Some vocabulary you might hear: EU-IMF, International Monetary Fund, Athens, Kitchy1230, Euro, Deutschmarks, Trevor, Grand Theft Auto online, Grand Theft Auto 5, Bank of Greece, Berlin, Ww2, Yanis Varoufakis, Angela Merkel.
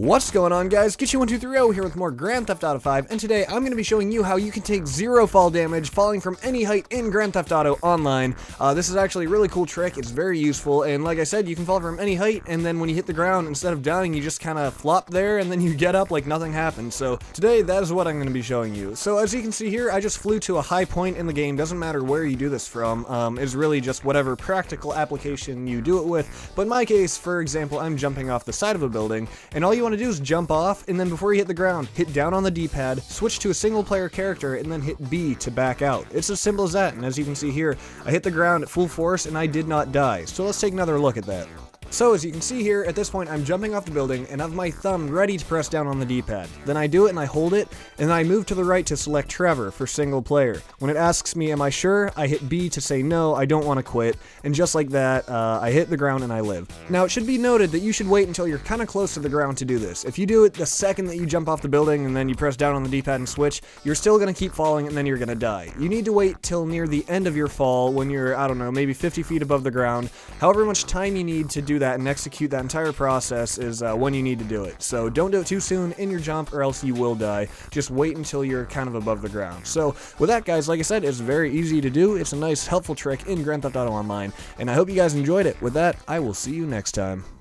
What's going on, guys? Kitchy1230 here with more Grand Theft Auto 5, and today I'm going to be showing you how you can take zero fall damage falling from any height in Grand Theft Auto Online. This is actually a really cool trick. It's very useful, and like I said, you can fall from any height, and then when you hit the ground, instead of downing, you just kind of flop there, and then you get up like nothing happened. So today, that is what I'm going to be showing you. So as you can see here, I just flew to a high point in the game. Doesn't matter where you do this from. It's really just whatever practical application you do it with. But in my case, for example, I'm jumping off the side of a building, and all you want to do is jump off, and then before you hit the ground, hit down on the D-pad, switch to a single player character, and then hit B to back out. It's as simple as that, and as you can see here, I hit the ground at full force and I did not die. So let's take another look at that. So as you can see here, at this point I'm jumping off the building and have my thumb ready to press down on the D-pad. Then I do it and I hold it, and then I move to the right to select Trevor for single player. When it asks me, am I sure? I hit B to say no, I don't want to quit, and just like that, I hit the ground and I live. Now it should be noted that you should wait until you're kind of close to the ground to do this. If you do it the second that you jump off the building and then you press down on the D-pad and switch, you're still going to keep falling and then you're going to die. You need to wait till near the end of your fall when you're, I don't know, maybe 50 feet above the ground. However much time you need to do that and execute that entire process is when you need to do it. So don't do it too soon in your jump or else you will die. Just wait until you're kind of above the ground. So with that, guys, like I said, it's very easy to do. It's a nice helpful trick in Grand Theft Auto Online, and I hope you guys enjoyed it. With that, I will see you next time.